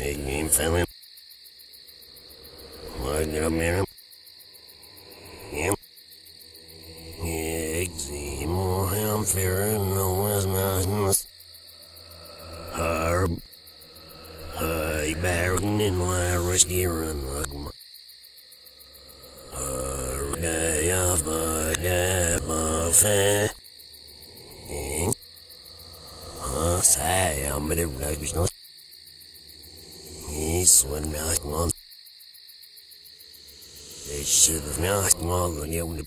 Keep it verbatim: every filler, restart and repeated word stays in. Game family. What a man. Yep. Exy more ham fair no as nice. Herb. I bargain in my risky run. A day of my day buffet. I say, I'm better like this. This one not one. They should have not one.